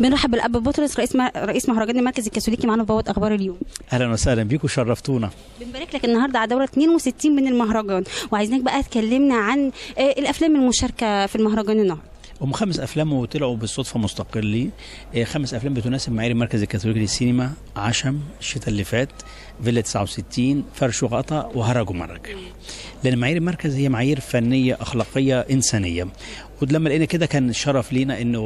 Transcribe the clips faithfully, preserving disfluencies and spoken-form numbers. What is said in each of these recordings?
بنرحب بالاب بطرس رئيس رئيس مهرجان المركز الكاثوليكي معانا في بوابه اخبار اليوم. اهلا وسهلا بيكم وشرفتونا. بنبارك لك النهارده على دوره اثنين وستين من المهرجان، وعايزينك بقى تكلمنا عن الافلام المشاركه في المهرجان النهارده. هم خمس افلام وطلعوا بالصدفه مستقلي، خمس افلام بتناسب معايير المركز الكاثوليكي للسينما: عشم، الشتاء اللي فات، فيلا تسعة وستين، فرش وغطا، وهرج ومرج. لان معايير المركز هي معايير فنيه اخلاقيه انسانيه، ولما لقينا كده كان شرف لينا انه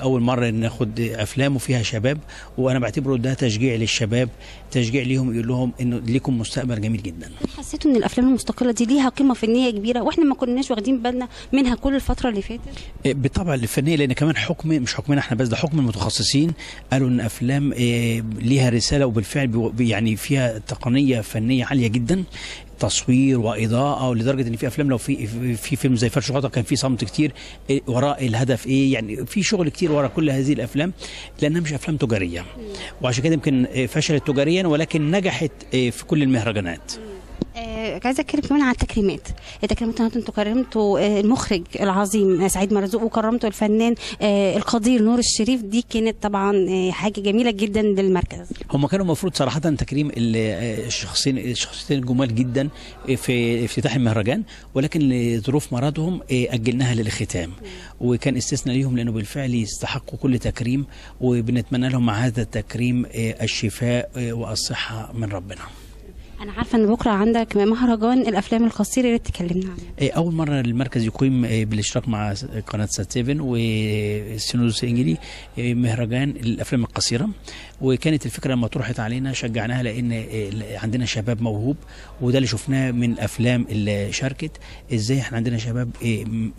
اول مره ناخد افلام وفيها شباب، وانا بعتبره ده تشجيع للشباب، تشجيع ليهم يقول لهم انه ليكم مستقبل جميل جدا. حسيتوا ان الافلام المستقله دي ليها قيمه فنيه كبيره واحنا ما كناش واخدين بالنا منها كل الفتره اللي فاتت؟ بالطبع الفنيه، لان كمان حكم مش حكمنا احنا بس، ده حكم المتخصصين قالوا ان افلام ليها رساله، وبالفعل يعني فيها تقنيه فنيه عاليه جدا، تصوير واضاءه، لدرجه ان في افلام لو في في فيلم زي فرش وغطا كان في صمت كتير وراء الهدف ايه، يعني في شغل كتير وراء كل هذه الافلام لانها مش افلام تجاريه، وعشان كده يمكن فشلت تجاريا ولكن نجحت في كل المهرجانات. عايزه اتكلم كمان على التكريمات، التكريمات انتوا كرمتوا المخرج العظيم سعيد مرزوق، وكرمتوا الفنان القدير نور الشريف، دي كانت طبعا حاجه جميله جدا للمركز. هم كانوا المفروض صراحه تكريم الشخصين الشخصيتين الجمال جدا في افتتاح المهرجان، ولكن لظروف مرضهم اجلناها للختام، وكان استثناء ليهم لانه بالفعل يستحقوا كل تكريم، وبنتمنى لهم مع هذا التكريم الشفاء والصحه من ربنا. أنا عارفة إن بكرة عندك مهرجان الأفلام القصيرة، يا ريت تكلمنا عنه. أول مرة المركز يقيم بالاشتراك مع قناة سات سيفن والسينوس الإنجلي مهرجان الأفلام القصيرة، وكانت الفكرة لما طرحت علينا شجعناها لأن عندنا شباب موهوب، وده اللي شفناه من الأفلام اللي شاركت، إزاي إحنا عندنا شباب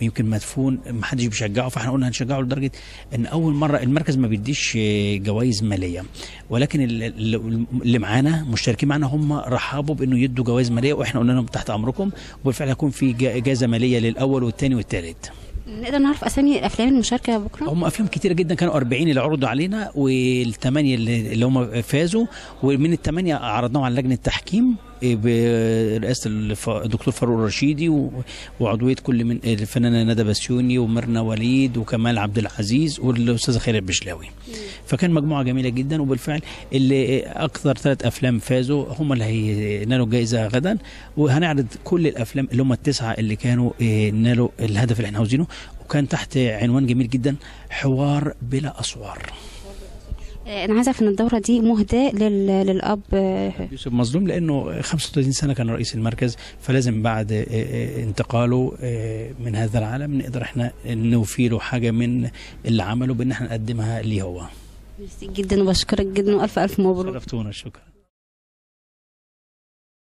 يمكن مدفون محدش بيشجعه، فإحنا قلنا هنشجعه لدرجة إن أول مرة المركز ما بيديش جوائز مالية، ولكن اللي معانا مشتركين معانا هم راح بانه يدوا جوائز ماليه، واحنا قلنا لهم تحت امركم، وبالفعل هيكون في جائزه ماليه للاول والثاني والثالث. نقدر نعرف اسامي الافلام المشاركه بكره؟ هم افلام كتيره جدا، كانوا أربعين اللي عرضوا علينا، والثمانيه اللي هم فازوا، ومن الثمانيه عرضناهم على لجنه التحكيم برئاسه الدكتور فاروق الرشيدي، وعضويه كل من الفنانه ندى بسيوني ومرنا وليد وكمال عبد العزيز والاستاذه خيريه البشلاوي. فكان مجموعه جميله جدا، وبالفعل اللي اكثر ثلاث افلام فازوا هم اللي هينالوا الجائزه غدا، وهنعرض كل الافلام اللي هم التسعه اللي كانوا نالوا الهدف اللي احنا عاوزينه، وكان تحت عنوان جميل جدا: حوار بلا اسوار. أنا عايزة أعرف إن الدورة دي مهداة للأب يوسف مظلوم، لأنه خمسة وثلاثين سنة كان رئيس المركز، فلازم بعد انتقاله من هذا العالم نقدر إحنا نوفي له حاجة من اللي عمله بإن إحنا نقدمها ليه هو. ميرسي جدا وبشكرك جدا، وألف ألف مبروك. شرفتونا، شكرا.